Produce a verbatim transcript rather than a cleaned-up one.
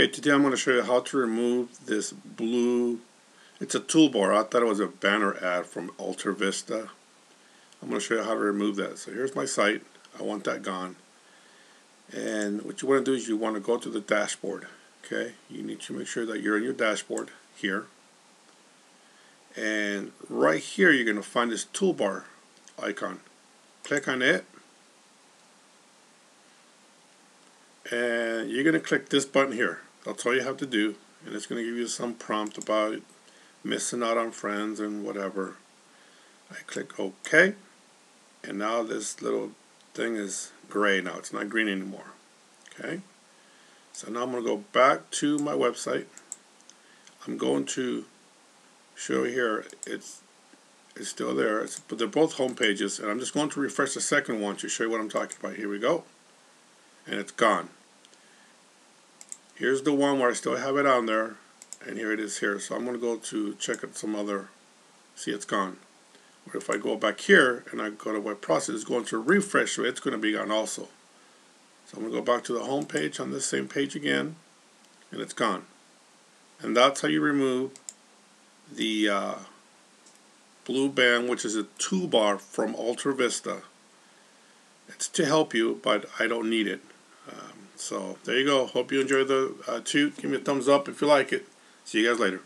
Okay, today I'm going to show you how to remove this blue, it's a toolbar, I thought it was a banner ad from AlterVista. I'm going to show you how to remove that. So here's my site, I want that gone. And what you want to do is you want to go to the dashboard, okay? You need to make sure that you're in your dashboard here. And right here you're going to find this toolbar icon. Click on it. And you're going to click this button here. That's all you have to do, and it's going to give you some prompt about missing out on friends and whatever. I click OK, and now this little thing is gray now. It's not green anymore. Okay, so now I'm going to go back to my website. I'm going to show here it's it's still there, it's, but they're both home pages, and I'm just going to refresh the second one to show you what I'm talking about. Here we go, and it's gone. Here's the one where I still have it on there, and here it is here. So I'm going to go to check out some other, see it's gone. But if I go back here and I go to web process, it's going to refresh, so it's going to be gone also. So I'm going to go back to the home page on this same page again, and it's gone. And that's how you remove the uh, blue band, which is a toolbar from AlterVista. It's to help you, but I don't need it. Um, so there you go. Hope you enjoy the uh, toot. Give me a thumbs up if you like it. See you guys later.